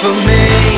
For me.